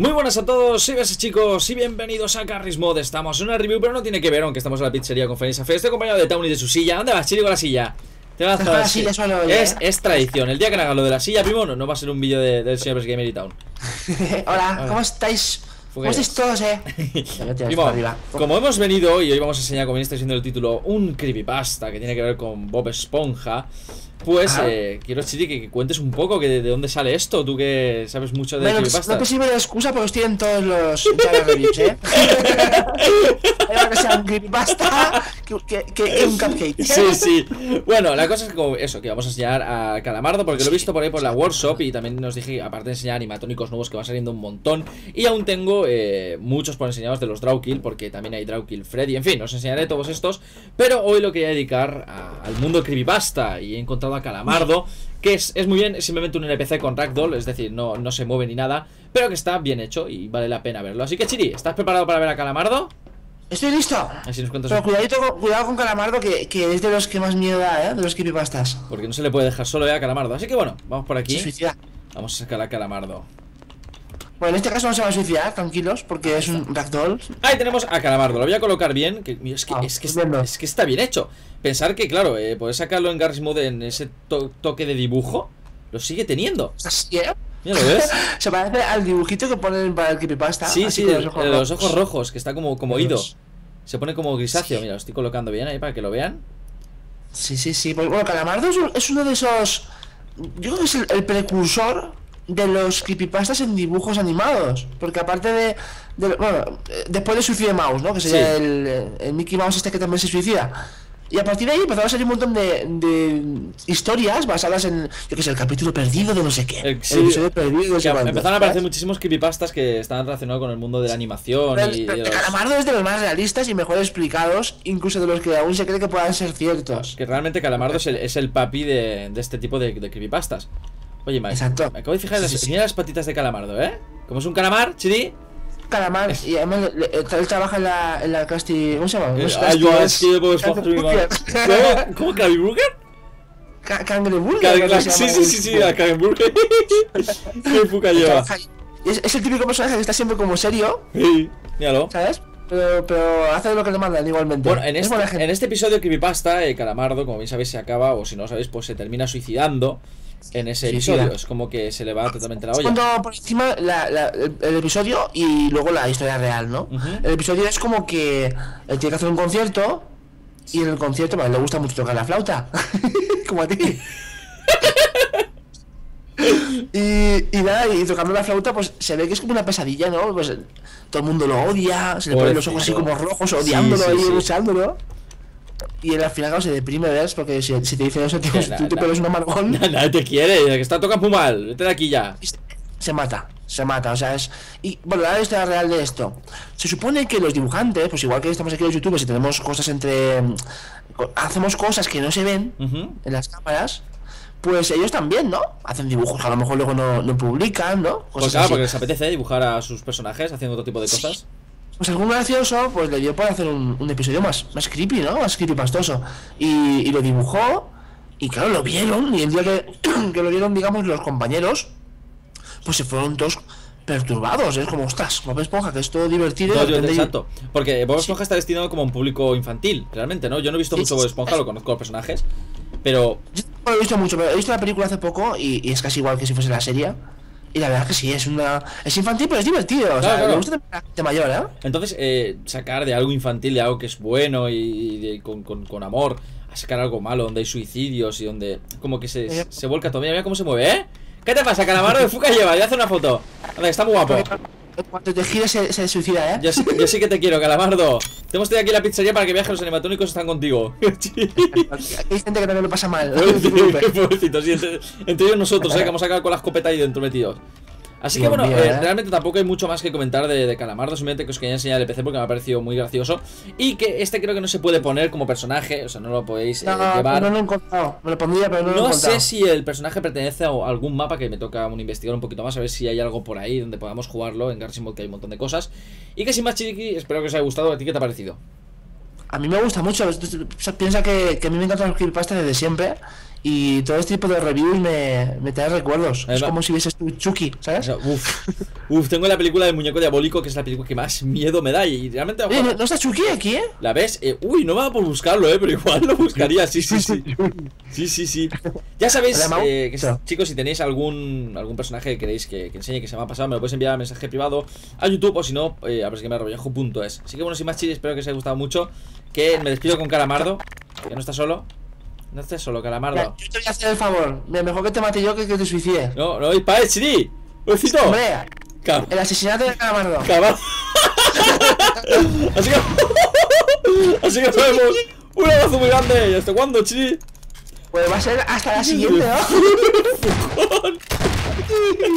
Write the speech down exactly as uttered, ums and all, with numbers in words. Muy buenas a todos, y besos chicos, y bienvenidos a Garry's Mod. Estamos en una review, pero no tiene que ver, aunque estamos en la pizzería con Fenix Fe. Estoy acompañado de Tawny de su silla. ¿Dónde vas, Chiri, con la silla? Te vas a la silla. Es, es tradición, el día que haga lo de la silla, primo, no, no va a ser un vídeo de, del señor BersGamer y Town. Hola, hola, ¿cómo estáis? ¿Cómo estáis todos, eh? Primo, como hemos venido hoy, hoy vamos a enseñar, como bien está diciendo el título, un Creepypasta que tiene que ver con Bob Esponja. Pues eh, quiero, Chiri, que, que cuentes un poco que de, de dónde sale esto. Tú que sabes mucho de bueno, creepypasta. No te sirve de excusa porque estoy en todos los reviews, ¿eh? Que sea un creepypasta que, que, que un cupcake. Sí, sí. Bueno, la cosa es que como eso, que vamos a enseñar a Calamardo, porque lo he visto por ahí por la workshop. Y también nos dije, aparte de enseñar animatónicos nuevos que va saliendo un montón. Y aún tengo eh, muchos por enseñaros de los Drawkill, porque también hay Drawkill Freddy. En fin, os enseñaré todos estos. Pero hoy lo quería dedicar a, al mundo creepypasta. Y he encontrado a Calamardo, que es, es muy bien, es simplemente un N P C con ragdoll, es decir, no, no se mueve ni nada, pero que está bien hecho y vale la pena verlo. Así que, Chiri, ¿estás preparado para ver a Calamardo? Estoy listo. Así nos cuentas. Pero cuidadito, cuidado con Calamardo, que, que es de los que más miedo da, ¿eh? De los creepypastas. Porque no se le puede dejar solo, ¿eh?, a Calamardo. Así que bueno, vamos por aquí. Suicida. Vamos a sacar a Calamardo. Bueno, en este caso no se va a suicidar, tranquilos, porque es un ragdoll. Ahí tenemos a Calamardo, lo voy a colocar bien, que, es, que, ah, es, que es, es que está bien hecho. Pensar que, claro, eh, poder sacarlo en Garry's Mod en ese to toque de dibujo, lo sigue teniendo. ¿Sí? Mira, ¿lo ves? Se parece al dibujito que ponen para el Kipipasta. Sí, así sí, de los ojos, de los ojos rojos, que está como, como ido. Se pone como grisáceo, sí. Mira, lo estoy colocando bien ahí para que lo vean. Sí, sí, sí, pues, bueno, Calamardo es uno de esos, yo creo que es el, el precursor de los creepypastas en dibujos animados. Porque aparte de, de bueno, después de Suicide Mouse, ¿no? Que sería sí. el, el Mickey Mouse este que también se suicida. Y a partir de ahí empezaron a salir un montón de, de historias basadas en, yo que sé, el capítulo perdido de no sé qué. El, sí, el episodio perdido. Que empezaron a aparecer, ¿verdad?, muchísimos creepypastas que están relacionados con el mundo de la animación. Pero, y, pero, y los... Calamardo es de los más realistas y mejor explicados, incluso de los que aún se cree que puedan ser ciertos. Que realmente Calamardo es el, es el papi de, de este tipo de, de creepypastas. Oye, Mike, exacto. Me acabo de fijar en sí, las, sí, sí. las patitas de Calamardo, ¿eh? Como es un calamar, Chiri. Calamar, y además le, le, él trabaja en la, en la casti... ¿Cómo se llama? ¿Cómo? ¿Cangre Burger? ¿Cangre Burger? Sí, sí, sí, sí, Cangre Burger. Qué puca lleva. Es, es el típico personaje que está siempre como serio. Sí, míralo. ¿Sabes? Pero, pero hace lo que le mandan igualmente. Bueno, en este, es en este episodio Creepypasta, eh, Calamardo, como bien sabéis, se acaba, o si no lo sabéis, pues se termina suicidando. En ese episodio, sí, sí, es como que se le va totalmente la olla. Cuando por encima la, la, el, el episodio y luego la historia real, ¿no? Uh-huh. El episodio es como que él tiene que hacer un concierto y en el concierto, vale, le gusta mucho tocar la flauta. Como a ti. Y, y nada, y tocando la flauta, pues se ve que es como una pesadilla, ¿no? Pues todo el mundo lo odia, se le ponen los ojos así como rojos, odiándolo sí, sí, y luchándolo. Sí. Y al final, claro, se deprime, ¿ves? Porque si, si te dicen eso, tío, na, tú na, te pones un amargón. Nadie te quiere, que está toca muy mal, vete de aquí ya. Se mata, se mata, o sea, es... Y bueno, la historia real de esto. Se supone que los dibujantes, pues igual que estamos aquí los youtubers y tenemos cosas entre... Hacemos cosas que no se ven uh-huh. en las cámaras. Pues ellos también, ¿no? Hacen dibujos, a lo mejor luego no, no publican, ¿no? Cosas pues claro, así. Porque les apetece dibujar a sus personajes haciendo otro tipo de cosas. Sí. Pues algún gracioso, pues le dio para hacer un, un episodio más, más creepy, ¿no? Más creepypastoso. Y, y lo dibujó, y claro, lo vieron, y el día que, que lo vieron, digamos, los compañeros, pues se fueron todos perturbados, es ¿eh? Como, ostras, Bob Esponja, que es todo divertido. No, yo, exacto, porque Bob Esponja sí. está destinado como a un público infantil, realmente, ¿no? Yo no he visto mucho Bob Esponja, lo conozco a los personajes, pero... Yo no lo he visto mucho, pero he visto la película hace poco, y, y es casi igual que si fuese la serie. Y la verdad es que sí, es una... Es infantil, pero es divertido. Claro, o sea, claro. Me gusta la gente mayor, ¿eh? Entonces, eh, sacar de algo infantil, de algo que es bueno y de, con, con, con amor, a sacar algo malo, donde hay suicidios y donde... Como que se, eh, se vuelca todo. Mira, mira cómo se mueve, ¿eh? ¿Qué te pasa, Calamardo? De fuca lleva, voy a hacer una foto. A ver, está muy guapo. Cuando te giras se, se suicida, ¿eh? Yo, yo sí que te quiero, Calamardo. Te hemos tenido aquí la pizzería para que veas que los animatónicos están contigo. Hay gente que también lo pasa mal. Pobrecitos, sí, entre, entre ellos nosotros, ¿eh? Que hemos sacado con la escopeta ahí dentro metidos. Así que bueno, eh, realmente tampoco hay mucho más que comentar de, de Calamardo. Simplemente que os quería enseñar el P C porque me ha parecido muy gracioso. Y que este creo que no se puede poner como personaje. O sea, no lo podéis eh, no, llevar. No lo he encontrado, me lo pondría, pero no, no lo he encontrado. No sé si el personaje pertenece a algún mapa que me toca un investigar un poquito más. A ver si hay algo por ahí donde podamos jugarlo en Garry's Mod, que hay un montón de cosas. Y que sin más, Chiriki, espero que os haya gustado. ¿A ti qué te ha parecido? A mí me gusta mucho. Piensa que, que a mí me encantan los creepypastas desde siempre. Y todo este tipo de reviews me, me trae recuerdos. Además, es como si vieses tu Chucky, ¿sabes? No, uf, uf, tengo la película del muñeco diabólico, que es la película que más miedo me da. Y realmente... Eh, no, ¿no está Chucky aquí, eh? ¿La ves? Eh, uy, no me va por buscarlo, eh, pero igual lo buscaría, sí, sí, sí. Sí, sí, sí. Ya sabéis, eh, que, chicos, si tenéis algún algún personaje que queréis que, que enseñe, que se me ha pasado, me lo podéis enviar a mensaje privado a YouTube, o si no, eh, a BersGamer punto es. Así que bueno, sin más chile, espero que os haya gustado mucho. Que me despido con Calamardo, que no está solo. No estés solo, Calamardo. Yo te voy a hacer el favor. Mejor que te mate yo que que te suicide. No, no, dispare, Chiri. ¡Ucito! Hombre, Cam el asesinato de Calamardo. Calamardo. Así que. Así que nos vemos. Un abrazo muy grande. ¿Y hasta cuándo, Chiri? Pues va a ser hasta la siguiente, ¿no?